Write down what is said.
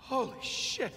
Holy shit.